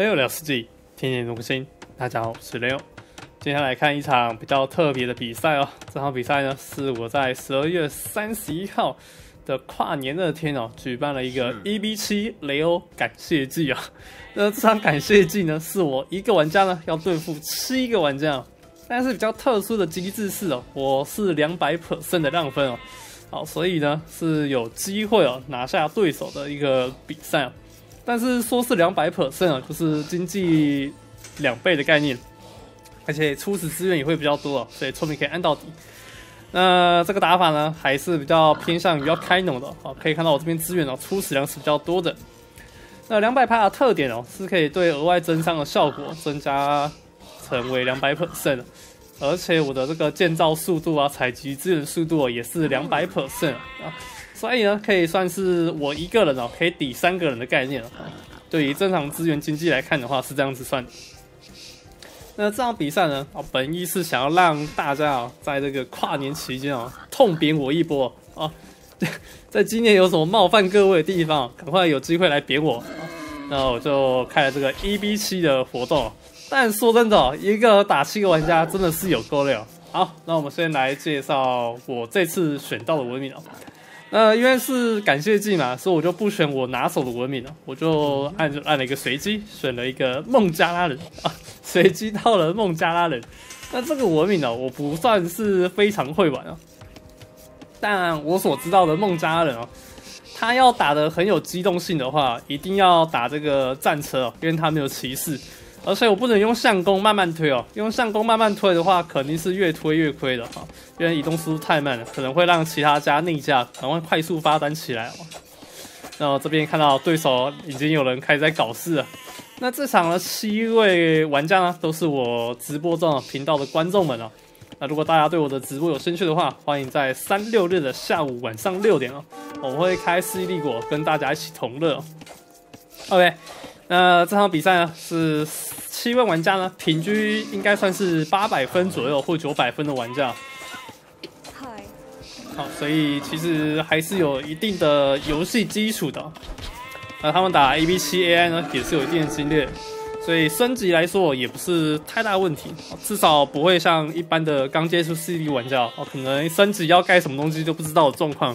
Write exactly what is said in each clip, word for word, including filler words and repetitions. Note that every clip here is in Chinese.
雷欧聊世纪，天天更新。大家好，我是雷欧。今天来看一场比较特别的比赛哦。这场比赛呢，是我在十二月三十一号的跨年那天哦，举办了一个 E B 七雷欧感谢祭啊、哦。那这场感谢祭呢，是我一个玩家呢要对付七个玩家、哦，但是比较特殊的机制是哦，我是 百分之两百 的让分哦。好，所以呢是有机会哦拿下对手的一个比赛、哦。 但是说是 百分之两百 啊，就是经济两倍的概念，而且初始资源也会比较多、哦，所以村民可以按到底。那这个打法呢，还是比较偏向于要开农的哦。可以看到我这边资源哦，初始粮食比较多的。那 百分之两百 的特点哦，是可以对额外增伤的效果增加成为 百分之两百 的，而且我的这个建造速度啊、采集资源速度、哦、也是 百分之两百 啊。 所以呢，可以算是我一个人哦，可以抵三个人的概念了。对于正常资源经济来看的话，是这样子算的。那这场比赛呢，啊，本意是想要让大家啊，在这个跨年期间啊，痛扁我一波啊。在今年有什么冒犯各位的地方，赶快有机会来扁我。那我就开了这个 E B 七的活动。但说真的，一个打七个玩家真的是有够累。好，那我们先来介绍我这次选到的文明啊。 那因为是感谢祭嘛，所以我就不选我拿手的文明了，我就按按了一个随机，选了一个孟加拉人啊，随机到了孟加拉人。那这个文明呢、啊，我不算是非常会玩啊，但我所知道的孟加拉人啊，他要打得很有机动性的话，一定要打这个战车哦、啊，因为他没有骑士，而且我不能用相攻慢慢推哦、啊，用相攻慢慢推的话，肯定是越推越亏的哈、啊。 因为移动速度太慢了，可能会让其他家逆价，然后快速发展起来哦。那这边看到对手已经有人开始在搞事了。那这场的七位玩家呢，都是我直播中频道的观众们哦。那如果大家对我的直播有兴趣的话，欢迎在三六日的下午晚上六点哦，我会开世纪帝国跟大家一起同乐、哦。OK， 那这场比赛呢是七位玩家呢，平均应该算是八百分左右或九百分的玩家。 好，所以其实还是有一定的游戏基础的。那他们打 E B 七 A I 呢，也是有一定的经验，所以升级来说也不是太大问题，至少不会像一般的刚接触 C D 玩家哦，可能升级要盖什么东西都不知道的状况。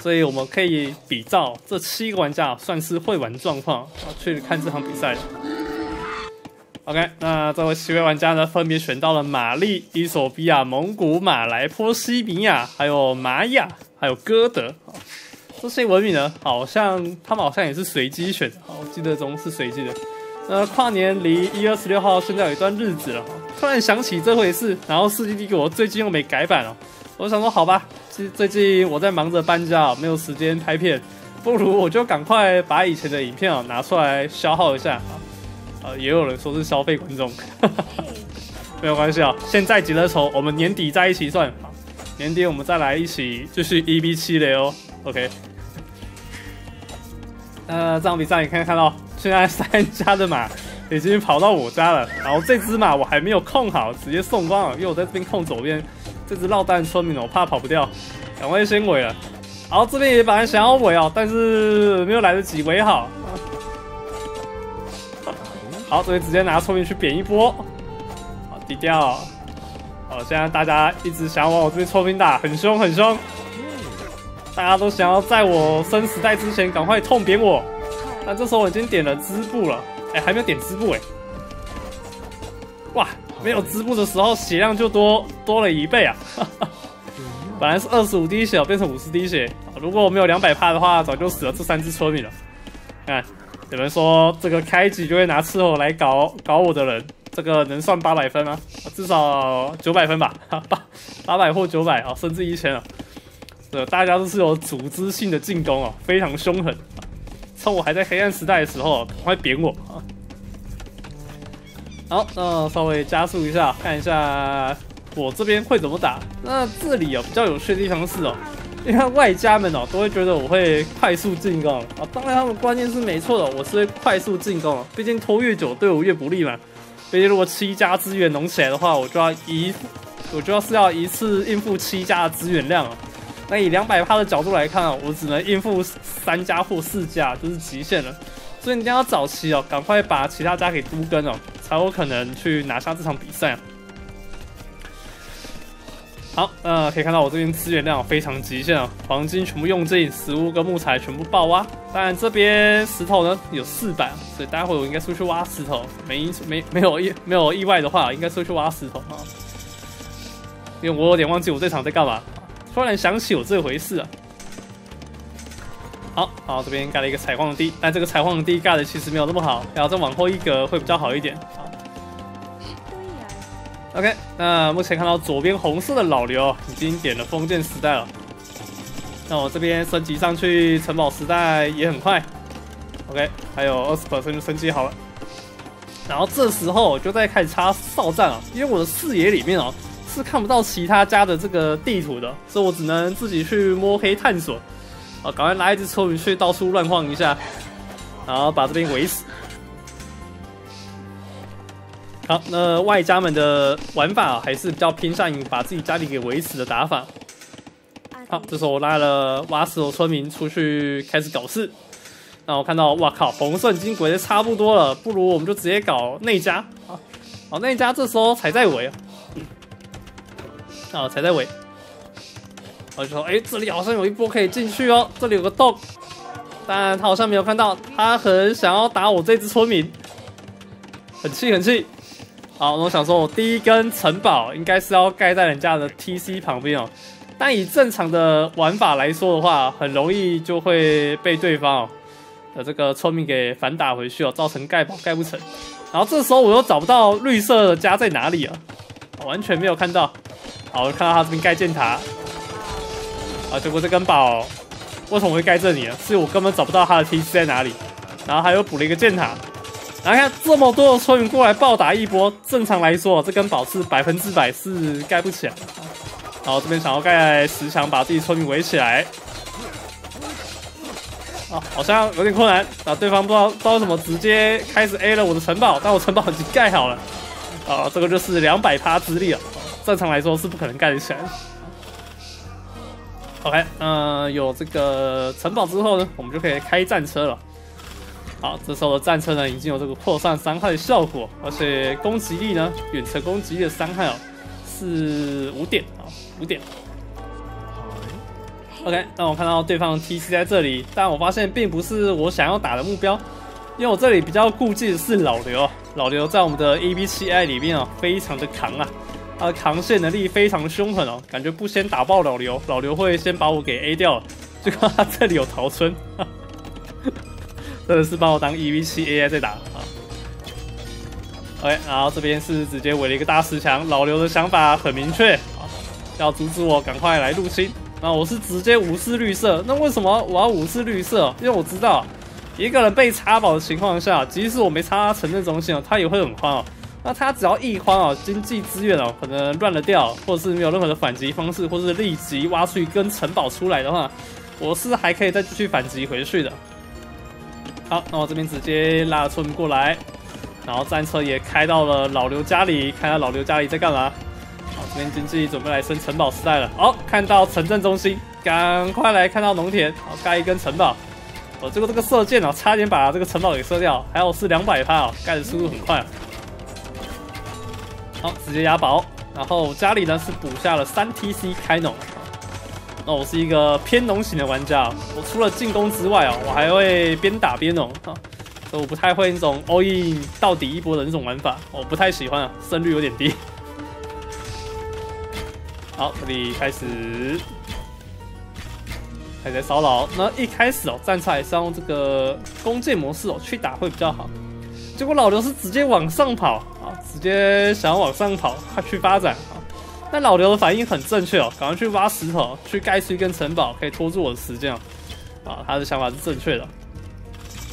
所以我们可以比照这七个玩家算是会玩状况去看这场比赛。OK， 那这位七位玩家呢，分别选到了玛丽、伊索比亚、蒙古、马来、波西米亚，还有玛雅，还有哥德。这些文明呢，好像他们好像也是随机选的，我记得中是随机的。那跨年离一月二十六号现在有一段日子了，突然想起这回事，然后世纪帝国最近又没改版了，我想说好吧，最近我在忙着搬家，没有时间拍片，不如我就赶快把以前的影片啊拿出来消耗一下。 呃，也有人说是消费观众，没有关系啊。现在结了仇，我们年底在一起算。年底我们再来一起，就是 E B 七雷欧。OK， 呃，这场比赛你可以看到，现在三家的马已经跑到我家了。然后这只马我还没有控好，直接送光了，因为我在这边控左边。这只落单村民我怕跑不掉，赶快先尾了。然后这边也本来想要尾哦，但是没有来得及尾好。 好，这边直接拿村民去扁一波，好低调。好，现在大家一直想往我这边村民打，很凶很凶。大家都想要在我生死带之前赶快痛扁我，但这时候我已经点了织布了，哎、欸，还没有点织布哎、欸。哇，没有织布的时候血量就多多了一倍啊！本来是二十五滴血，变成五十滴血。如果我没有两百趴的话，早就死了这三只村民了。看。 有人说这个开局就会拿伺候来搞搞我的人，这个能算八百分吗？至少九百分吧，八八百或九百啊，甚至一千啊。对，大家都是有组织性的进攻哦，非常凶狠。趁我还在黑暗时代的时候，赶快扁我啊！好，那稍微加速一下，看一下我这边会怎么打。那这里哦，比较有趣的地方是哦。 你看外家们哦，都会觉得我会快速进攻啊、哦。当然，他们观念是没错的，我是会快速进攻、哦。毕竟拖越久对我越不利嘛。毕竟如果七家资源拢起来的话，我就要一，我就要是要一次应付七家的资源量啊、哦。那以两百趴的角度来看啊、哦，我只能应付三家或四家，就是极限了。所以你一定要早期哦，赶快把其他家给都跟哦，才有可能去拿下这场比赛啊。好，呃，可以看到我这边资源量非常极限啊，黄金全部用尽，食物跟木材全部爆挖。当然这边石头呢有四百，所以待会我应该出去挖石头，没没没有意没有意外的话，应该出去挖石头啊。因为我有点忘记我这场在干嘛，突然想起有这回事啊。 好，好，这边盖了一个采矿地，但这个采矿地盖的其实没有那么好，然后再往后一格会比较好一点。好 ，OK， 那目前看到左边红色的老刘已经点了封建时代了，那我这边升级上去城堡时代也很快 ，OK， 还有 百分之二十 就升级好了。然后这时候我就在开始插哨站了，因为我的视野里面哦是看不到其他家的这个地图的，所以我只能自己去摸黑探索。 哦，赶快拉一只村民去到处乱晃一下，然后把这边围死。好，那外家们的玩法、啊、还是比较偏向于把自己家里给围死的打法。好，这时候我拉了挖石头村民出去开始搞事。那我看到，哇靠，红色已经围的差不多了，不如我们就直接搞内家啊！哦，内家这时候才在围啊，啊，才在围。 我就说，哎、欸，这里好像有一波可以进去哦，这里有个洞，但他好像没有看到，他很想要打我这只村民，很气很气。好，我想说，我第一根城堡应该是要盖在人家的 T C 旁边哦，但以正常的玩法来说的话，很容易就会被对方哦的这个村民给反打回去哦，造成盖堡盖不成。然后这时候我又找不到绿色的家在哪里啊，完全没有看到。好，我看到他这边盖箭塔。 啊！结果这根堡为什么会盖这里呢？是我根本找不到他的 T C 在哪里，然后他又补了一个箭塔。然后看这么多的村民过来暴打一波，正常来说这根堡是百分之百是盖不起来的。然后这边想要盖石墙把自己村民围起来，啊，好像有点困难。啊，对方不知道不知道怎么直接开始 A 了我的城堡，但我城堡已经盖好了。啊，这个就是两百趴之力了，正常来说是不可能盖得起来的。 OK， 嗯、呃，有这个城堡之后呢，我们就可以开战车了。好，这时候的战车呢，已经有这个扩散伤害的效果，而且攻击力呢，远程攻击力的伤害哦是五点啊，五点。OK， 那我看到对方 T C 在这里，但我发现并不是我想要打的目标，因为我这里比较顾忌的是老刘，老刘在我们的 E B 七 I 里面啊、哦，非常的扛啊。 他的扛线能力非常凶狠哦，感觉不先打爆老刘，老刘会先把我给 A 掉了。就看他这里有逃村，真的是把我当 E V 七 A I 在打啊。OK， 然后这边是直接围了一个大石墙，老刘的想法很明确，要阻止我赶快来入侵。那我是直接无视绿色，那为什么我要无视绿色？因为我知道一个人被插宝的情况下，即使我没插城镇中心哦，他也会很慌哦。 那他只要一慌哦，经济资源哦，可能乱了掉，或者是没有任何的反击方式，或是立即挖出一根城堡出来的话，我是还可以再继续反击回去的。好，那我这边直接拉村民过来，然后战车也开到了老刘家里，看看老刘家里在干嘛。好，这边经济准备来升城堡时代了。好、哦，看到城镇中心，赶快来看到农田，好盖一根城堡。我、哦、结果这个射箭哦，差点把这个城堡给射掉，还有是两百趴哦，盖的速度很快。 好，直接押宝，然后家里呢是补下了三 T C 开农。那我是一个偏农型的玩家，我除了进攻之外啊，我还会边打边农啊，所以我不太会那种 all in 到底一波的那种玩法，我不太喜欢啊，胜率有点低。好，这里开始还在骚扰。那一开始哦，战车还是要用这个弓箭模式哦去打会比较好。 结果老刘是直接往上跑啊，直接想要往上跑，他去发展啊。但老刘的反应很正确哦，赶快去挖石头，去盖出一根城堡，可以拖住我的时间哦。啊，他的想法是正确的。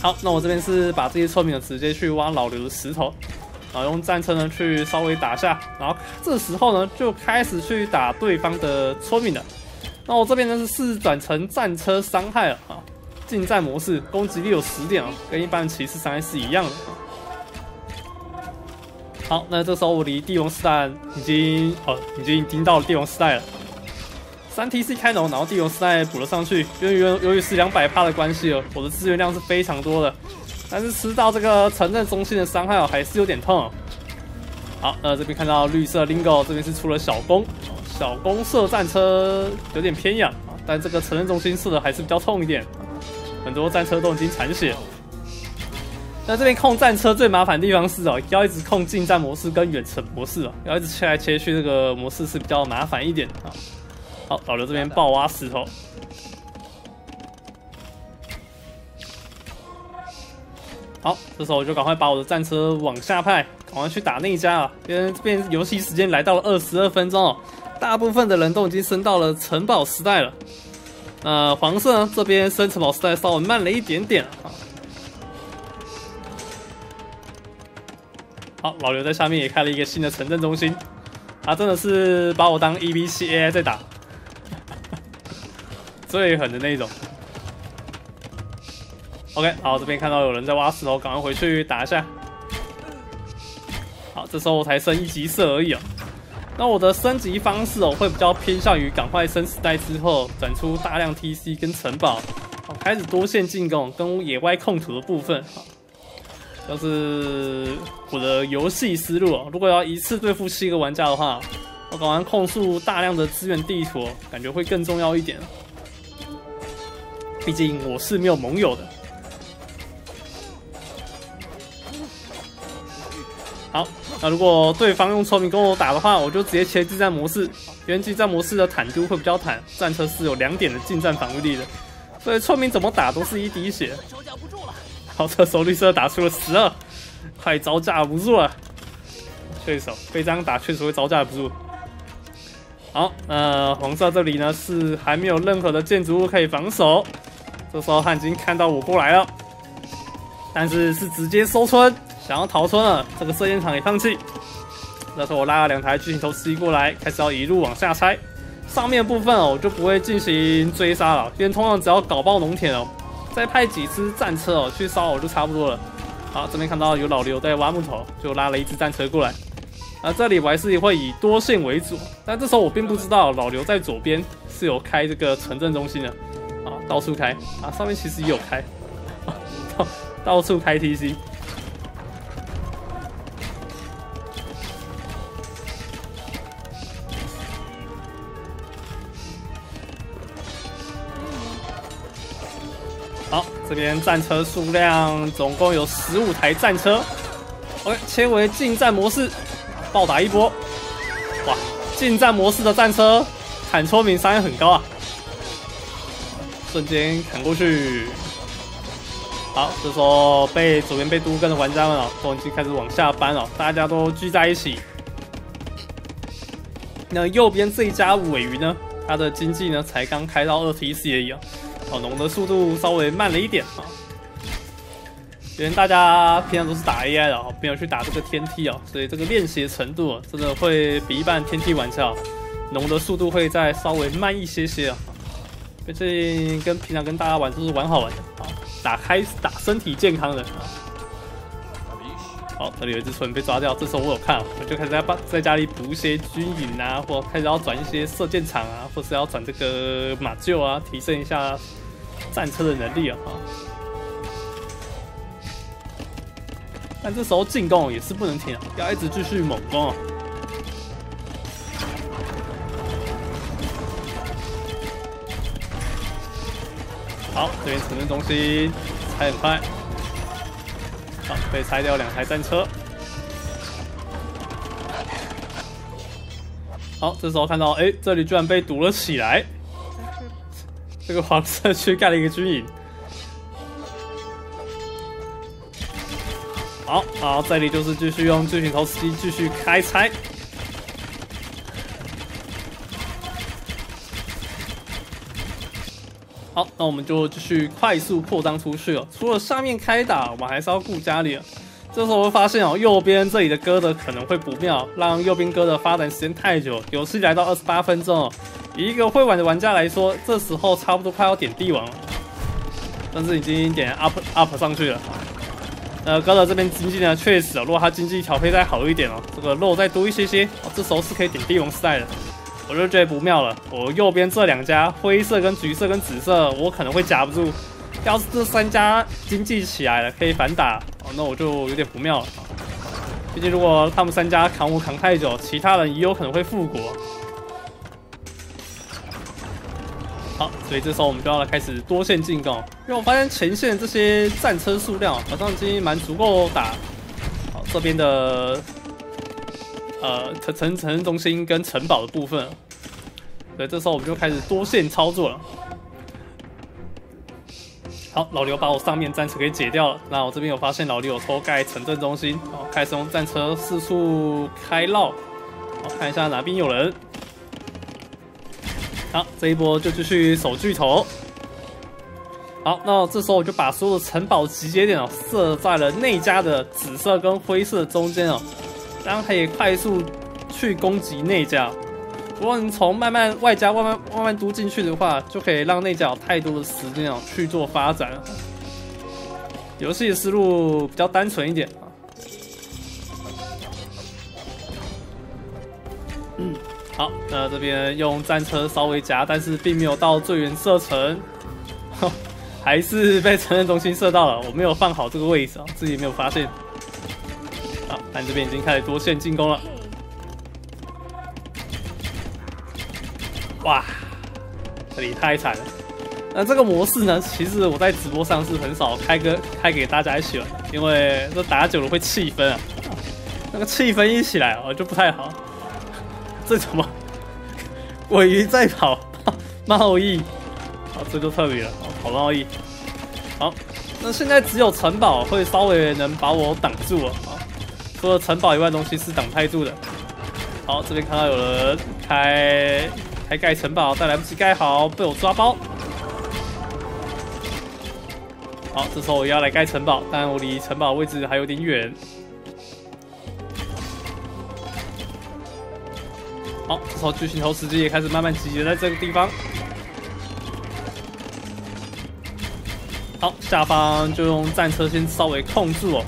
好，那我这边是把这些村民直接去挖老刘的石头，然后用战车呢去稍微打下，然后这时候呢就开始去打对方的村民了。那我这边呢是四转成战车伤害了啊，近战模式，攻击力有十点哦，跟一般骑士伤害是一样的。 好，那这时候我离帝王时代已经哦，已经已经到了帝王时代了。三 T C 开农，然后帝王时代补了上去，因为由于是两百趴的关系哦，我的资源量是非常多的。但是吃到这个城镇中心的伤害哦，还是有点痛。好，呃，这边看到绿色 Lingo， 这边是出了小弓，小弓射战车有点偏仰啊，但这个城镇中心射的还是比较痛一点，很多战车都已经残血。 那这边控战车最麻烦的地方是哦，要一直控近战模式跟远程模式哦，要一直切来切去，这个模式是比较麻烦一点啊。好，老刘这边爆挖石头。好，这时候我就赶快把我的战车往下派，赶快去打那一家啊！因为这边游戏时间来到了二十二分钟哦，大部分的人都已经升到了城堡时代了。呃，黄色呢这边升城堡时代稍微慢了一点点啊。 好，老刘在下面也开了一个新的城镇中心，他真的是把我当 E B七 A I 在打，最狠的那一种。OK， 好，这边看到有人在挖石头，赶快回去打一下。好，这时候我才升一级色而已哦。那我的升级方式哦，会比较偏向于赶快升时代之后，展出大量 T C 跟城堡，开始多线进攻跟野外控图的部分。 就是我的游戏思路哦，如果要一次对付七个玩家的话，我搞完控诉大量的资源地图，感觉会更重要一点。毕竟我是没有盟友的。好，那如果对方用聪明跟我打的话，我就直接切近战模式，因为近战模式的坦度会比较坦，战车是有两点的近战防御力的，所以聪明怎么打都是一滴血。 好，这时候绿色打出了十二，快招架不住了。对手被这样打确实会招架不住。好，呃，黄色这里呢是还没有任何的建筑物可以防守。这时候他已经看到我过来了，但是是直接收村，想要逃村了。这个射箭场也放弃。那时候我拉了两台巨型投石机过来，开始要一路往下拆。上面的部分哦，我就不会进行追杀了，因为通常只要搞爆农田哦。 再派几只战车哦去骚扰就差不多了。好，这边看到有老刘在挖木头，就拉了一只战车过来。啊，这里我还是会以多线为主，但这时候我并不知道老刘在左边是有开这个城镇中心的。啊，到处开啊，上面其实也有开，啊、到到处开 T C。好，这边战车数量总共有十五台战车。OK， 切回近战模式，暴打一波。哇，近战模式的战车砍聪明伤害很高啊，瞬间砍过去。好，这时候被左边被都跟的玩家们哦，都已经开始往下搬了，大家都聚在一起。那右边这一家尾鱼呢，它的经济呢才刚开到二 T C 而已啊。 小农的速度稍微慢了一点啊，因为大家平常都是打 A I 的哦，没有去打这个天梯哦，所以这个练习程度真的会比一般天梯玩家农的速度会再稍微慢一些些啊。毕竟跟平常跟大家玩都是玩好玩的啊，打开打身体健康的。好，这里有一只村被抓掉，这时候我有看，我就开始在在家里补一些军营啊，或开始要转一些射箭场啊，或是要转这个马厩啊，提升一下。 战车的能力啊，但这时候进攻也是不能停，要一直继续猛攻啊。好，这边城镇中心拆很快，好，被拆掉两台战车。好，这时候看到，哎、欸，这里居然被堵了起来。 这个黄色区盖了一个军营，好，然后这里就是继续用巨型投石机继续开拆。好，那我们就继续快速扩张出去了。除了下面开打，我们还是要顾家里了。这时候我会发现哦，右边这里的哥德可能会不妙，让右边哥德发展时间太久，游戏来到二十八分钟哦。 以一个会玩的玩家来说，这时候差不多快要点帝王了，但是已经点 up up 上去了。呃，高德这边经济呢，确实、哦，如果他经济调配再好一点哦，这个肉再多一些些，哦、这时候是可以点帝王时代的。我就觉得不妙了，我右边这两家，灰色跟橘色跟紫色，我可能会夹不住，要是这三家经济起来了，可以反打，哦，那我就有点不妙了。毕竟如果他们三家扛我扛太久，其他人也有可能会复国。好，所以这时候我们就要开始多线进攻，因为我发现前线这些战车数量好像已经蛮足够打。好，这边的呃城城城中心跟城堡的部分，所以这时候我们就开始多线操作了。 好，老刘把我上面战车给解掉了。那我这边有发现老刘有偷盖城镇中心，然后开始用战车四处开绕，我看一下哪边有人。好，这一波就继续守巨头。好，那这时候我就把所有的城堡集结点哦设在了内家的紫色跟灰色中间哦，这样可以快速去攻击内家。如果你从慢慢外加慢慢慢慢都进去的话，就可以让内家有太多的时间哦去做发展。游戏的思路比较单纯一点啊。嗯，好，那这边用战车稍微夹，但是并没有到最远射程，还是被城镇中心射到了。我没有放好这个位置啊，自己没有发现。好，但这边已经开始多线进攻了。 哇，这里太惨了。那这个模式呢，其实我在直播上是很少开个开给大家一起玩，因为这打久了会气氛啊，那个气氛一起来哦就不太好。这怎么？尾鱼在跑贸易，啊，这就特别了，跑贸易。好，那现在只有城堡会稍微能把我挡住啊，除了城堡以外的东西是挡不太住的。好，这边看到有人开。 还盖城堡，但来不及盖好，被我抓包。好，这时候我要来盖城堡，但我离城堡位置还有点远。好，这时候巨型投石机也开始慢慢集结在这个地方。好，下方就用战车先稍微控住哦，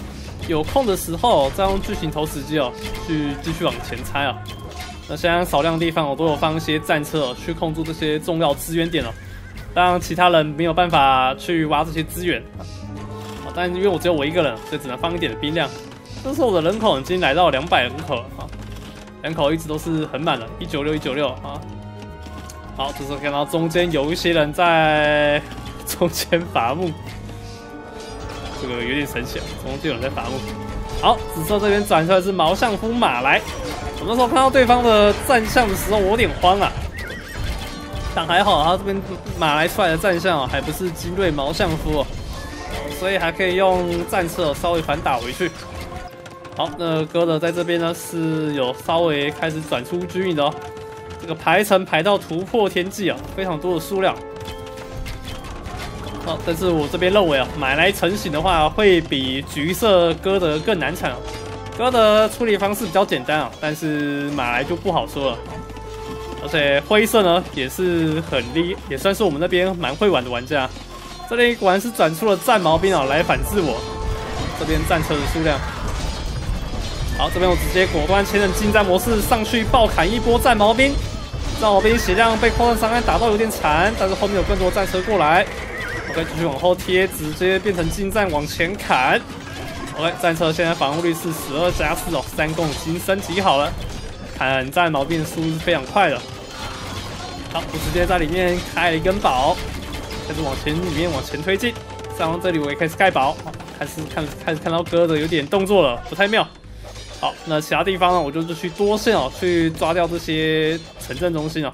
有空的时候再用巨型投石机哦，去继续往前拆啊、哦。 那现在少量地方，我都有放一些战车、哦、去控住这些重要资源点了、哦，让其他人没有办法去挖这些资源。啊，但因为我只有我一个人，所以只能放一点的兵量。这时候我的人口已经来到两百人口了啊，人口一直都是很满的， 一九六一九六啊。好，这时候看到中间有一些人在中间伐木，这个有点神奇啊，中间有人在伐木。好，紫色这边转出来是毛相夫马来。 我那时候看到对方的战象的时候，我有点慌啊。但还好，他这边马来出来的战象哦，还不是精锐毛相夫哦，所以还可以用战车稍微反打回去。好，那哥的在这边呢是有稍微开始转出军营的哦。这个排程排到突破天际啊、哦，非常多的数量。哦，但是我这边认为啊、哦，马来成型的话会比橘色哥的更难产、哦。 哥的处理方式比较简单啊，但是马来就不好说了。而且灰色呢也是很厉，也算是我们那边蛮会玩的玩家。这里果然是转出了战矛兵啊来反制我。这边战车的数量，好，这边我直接果断切成近战模式上去爆砍一波战矛兵。战矛兵血量被扩散伤害打到有点惨，但是后面有更多战车过来，我可以继续往后贴，直接变成近战往前砍。 OK， 战车现在防护率是十二加四哦，三共已经升级好了，砍战矛兵的速度是非常快的。好，我直接在里面开了一根堡，开始往前里面往前推进。上方这里我也开始盖堡，开始看开始看到哥的有点动作了，不太妙。好，那其他地方呢，我就是去多线哦，去抓掉这些城镇中心哦。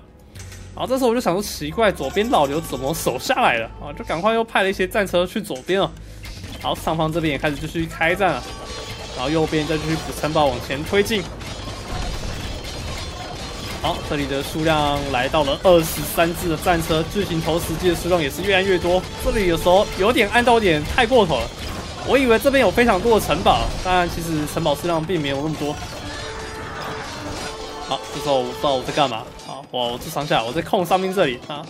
然后这时候我就想说奇怪，左边老刘怎么守下来了啊？就赶快又派了一些战车去左边哦。 好，上方这边也开始继续开战了，然后右边再继续补城堡往前推进。好，这里的数量来到了二十三只的战车，巨型投石机的数量也是越来越多。这里有时候有点按到点太过头了，我以为这边有非常多的城堡，但其实城堡数量并没有那么多。好，这时候我不知道我在干嘛啊！哇，我这上下我在控上面这里啊，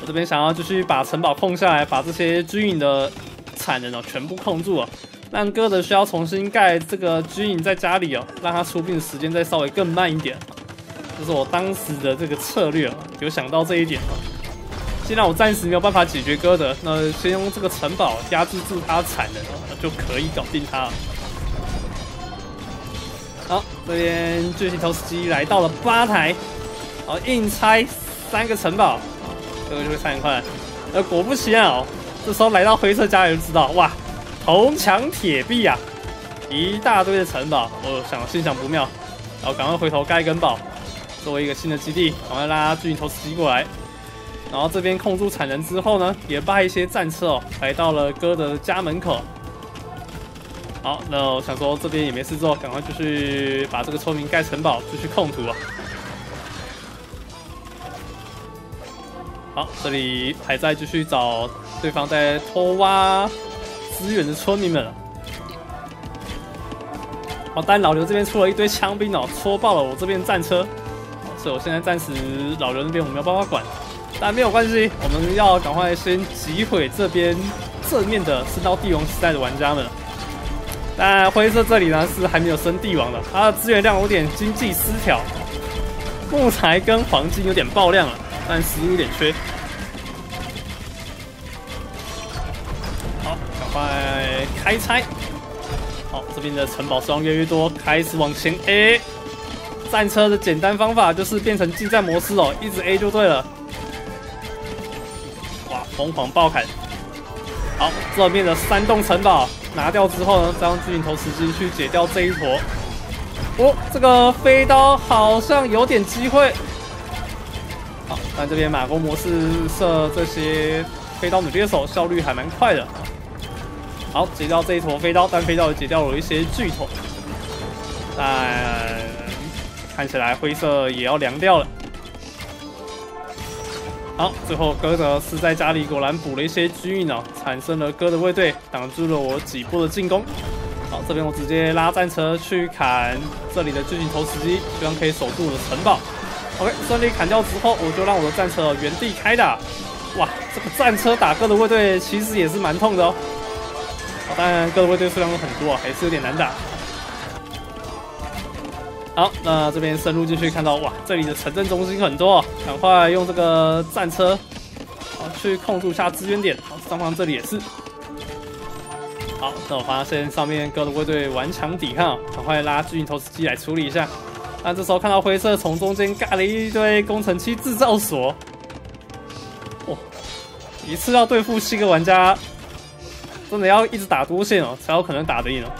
我这边想要继续把城堡控下来，把这些军营的。 产能哦，全部控住哦，让哥德需要重新盖这个军营在家里哦，让他出兵的时间再稍微更慢一点。这是我当时的这个策略哦，有想到这一点哦。既然我暂时没有办法解决哥德，那先用这个城堡压制住他产能，就可以搞定他了。好，这边巨型投石机来到了吧台，好硬拆三个城堡，这个就会三十块。呃，果不其然哦，这时候来到灰色家园就知道，哇，铜墙铁壁啊，一大堆的城堡，我想心想不妙，然后赶快回头盖根堡，作为一个新的基地，赶快拉巨型投石机过来。 然后这边控制产能之后呢，也派一些战车哦，来到了哥德的家门口。好，那我想说这边也没事做，赶快就去把这个村民盖城堡，继续控图啊。好，这里还在继续找对方在偷挖资源的村民们了。好，但老刘这边出了一堆枪兵哦，戳爆了我这边战车，所以我现在暂时老刘那边我没有办法管。 但没有关系，我们要赶快先击毁这边正面的升到帝王时代的玩家们。但灰色这里呢是还没有升帝王的，它的资源量有点经济失调，木材跟黄金有点爆量了，但食物有点缺。好，赶快开拆。好，这边的城堡数量越来越多，开始往前 A。战车的简单方法就是变成近战模式哦，一直 A 就对了。 疯狂爆砍！好，这边的三栋城堡拿掉之后呢，再用巨型投石机去解掉这一坨。哦，这个飞刀好像有点机会。好，但这边马弓模式射这些飞刀弩猎手效率还蛮快的。好，解掉这一坨飞刀，但飞刀也解掉了一些巨头。但看起来灰色也要凉掉了。 好，最后哥德是在家里果然补了一些居民哦，产生了哥德卫队，挡住了我几波的进攻。好，这边我直接拉战车去砍这里的巨型投石机，希望可以守住我的城堡。OK， 顺利砍掉之后，我就让我的战车原地开打。哇，这个战车打哥德卫队其实也是蛮痛的哦。好，当然哥德卫队数量很多啊，还是有点难打。好，那这边深入进去，看到哇，这里的城镇中心很多、哦，赶快用这个战车，好去控制一下支援点。好，上方这里也是。好，那我发现上面哥德卫队顽强抵抗、哦，赶快拉巨型投石机来处理一下。那这时候看到灰色从中间尬了一堆工程器制造所，哇，一次要对付七个玩家，真的要一直打多线哦，才有可能打得赢哦。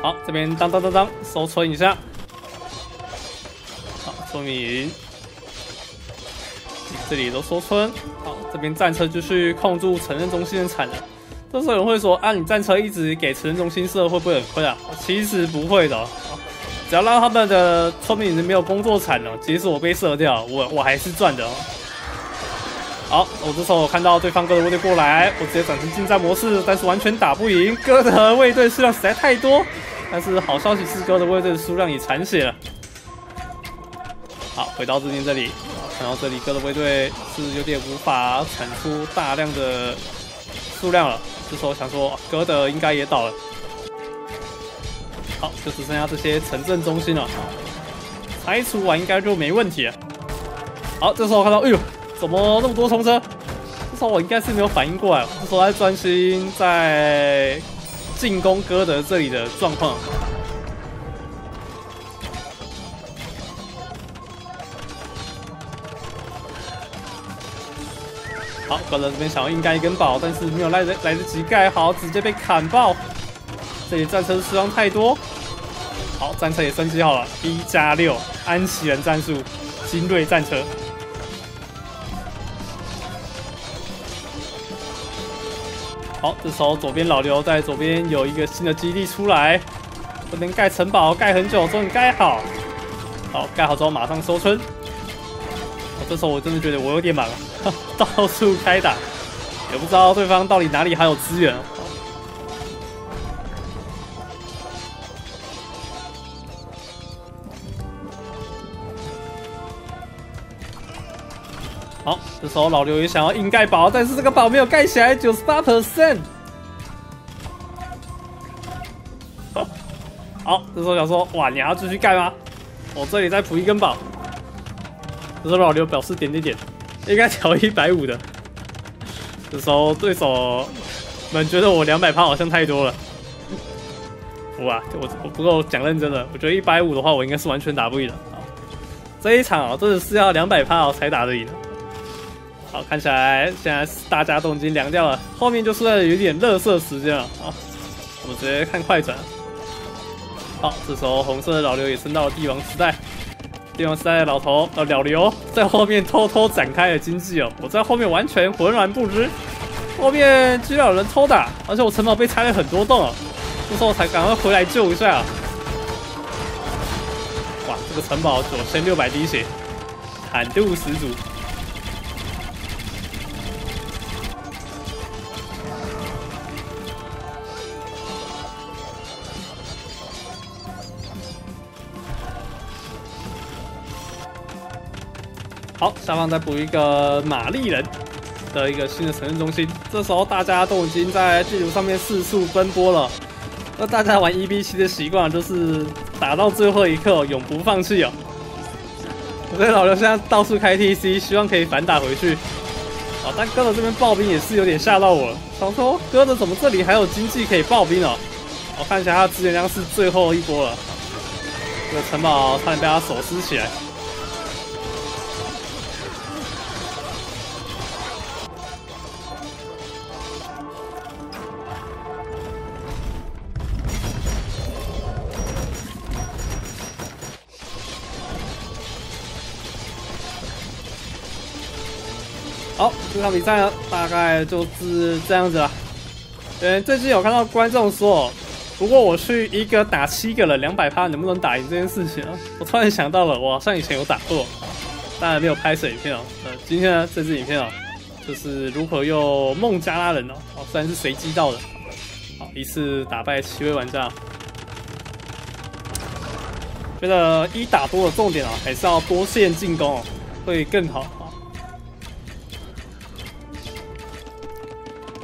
好，这边当当当当收村一下。好，村民，这里都收村。好，这边战车就去控住城镇中心的产能。这时候有人会说啊，你战车一直给城镇中心射会不会很亏啊？其实不会的、哦，只要让他们的村民没有工作产能、哦，即使我被射掉，我我还是赚的、哦。好，我这时候看到对方哥德卫队过来，我直接转成近战模式，但是完全打不赢，哥德卫队数量实在太多。 但是好消息是，哥德卫队的数量也残血了。好，回到之前这里，然后这里哥德卫队是有点无法产出大量的数量了。这时候想说，哥德应该也倒了。好，就只剩下这些城镇中心了，拆除完应该就没问题了。好，这时候我看到，哎呦，怎么那么多冲车？这时候我应该是没有反应过来，这时候在专心在。 进攻哥德这里的状况。好，哥德这边想要硬盖一根堡，但是没有来得来得及盖好，直接被砍爆。这里战车数量太多。好，战车也升级好了，一加六安息人战术，精锐战车。 好，这时候左边老刘在左边有一个新的基地出来，这边盖城堡盖很久，终于盖好。好，盖好之后马上收村。哦，这时候我真的觉得我有点忙了，到处开打，也不知道对方到底哪里还有资源。好，这时候老刘也想要硬盖堡，但是这个堡没有盖起来， 百分之九十八。好，这时候想说，哇，你还要继续盖吗？我、哦、这里再补一根宝。这时候老刘表示点点点，应该调一百五的。这时候对手们觉得我两百趴好像太多了。哇，我我不过讲认真的，我觉得一百五的话，我应该是完全打不赢的。好，这一场啊、哦，真的是要两百趴哦才打得赢的。 好，看起来现在大家都已经凉掉了，后面就是有点热射时间了啊！我们直接看快转。好，这时候红色的老刘也升到了帝王时代，帝王时代的老头呃老刘在后面偷偷展开了经济哦，我在后面完全浑然不知，后面居然有人偷打，而且我城堡被拆了很多洞哦，这时候我才赶快回来救一下啊！哇，这个城堡九千六百滴血，坦度十足。 好，下方再补一个玛丽人的一个新的城镇中心。这时候大家都已经在地图上面四处奔波了。那大家玩 E B 七的习惯就是打到最后一刻、哦，永不放弃哦。所以老刘现在到处开 T C， 希望可以反打回去。啊、哦，但哥的这边暴兵也是有点吓到我了，想说哥的怎么这里还有经济可以暴兵哦？我、哦、看一下他的资源量是最后一波了，这个城堡差点被他手撕起来。 好，这场比赛呢，大概就是这样子了。嗯，最近有看到观众说，不过我去一个打七个人， 两百趴能不能打赢这件事情啊？我突然想到了，我好像以前有打过，当然没有拍摄影片哦。呃，今天呢，这支影片哦，就是如何用孟加拉人哦，哦虽然是随机到的，好一次打败七位玩家。觉得一打多的重点哦，还是要多线进攻哦，会更好。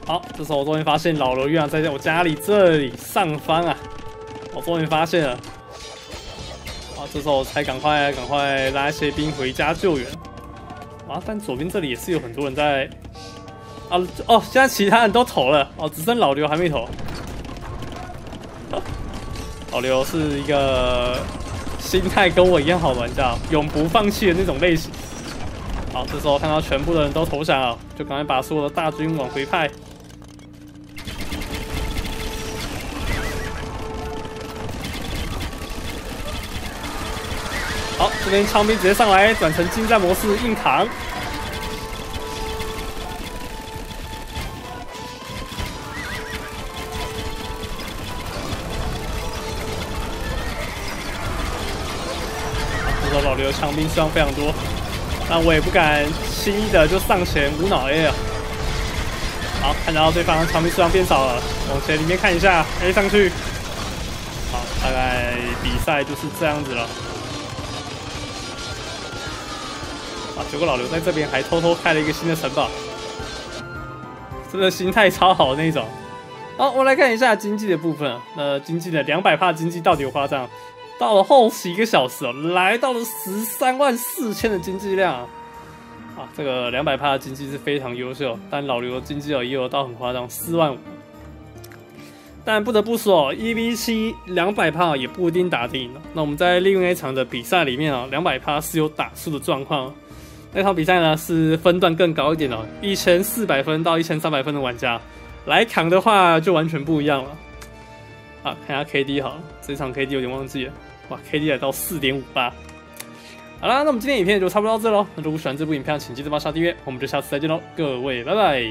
好，这时候我终于发现老刘院长在我家里这里上方啊！我终于发现了。啊，这时候我才赶快赶快拉一些兵回家救援。哇，但左边这里也是有很多人在啊哦，现在其他人都投了哦，只剩老刘还没投。老刘是一个心态跟我一样好玩家，永不放弃的那种类型。好，这时候看到全部的人都投降了，就赶快把所有的大军往回派。 好，这边枪兵直接上来，转成近战模式硬扛。这时候老刘枪兵数量非常多，但我也不敢轻易的就上前无脑 A 了。好，看到对方枪兵数量变少了，往前里面看一下 ，A 上去。好，大概比赛就是这样子了。 啊！结果老刘在这边还偷偷开了一个新的城堡，真的心态超好那种。好，我们来看一下经济的部分。那经济的两百帕经济到底有夸张？到了后期一个小时哦，来到了十三万四千的经济量啊！啊，这个两百帕的经济是非常优秀，但老刘的经济哦也有到很夸张， 四万五。但不得不说哦 ，E B 七 两百帕也不一定打得赢。那我们在另外一场的比赛里面啊、哦， 两百帕是有打输的状况。 那场比赛呢是分段更高一点哦， 一千四百分到 一千三百 分的玩家来扛的话就完全不一样了。啊，看下 K D 好了，这场 K D 有点忘记了，哇 ，K D 来到 四点五八。好啦，那我们今天影片就差不多到这喽。那如果喜欢这部影片，请记得帮我下订阅，我们就下次再见喽，各位，拜拜。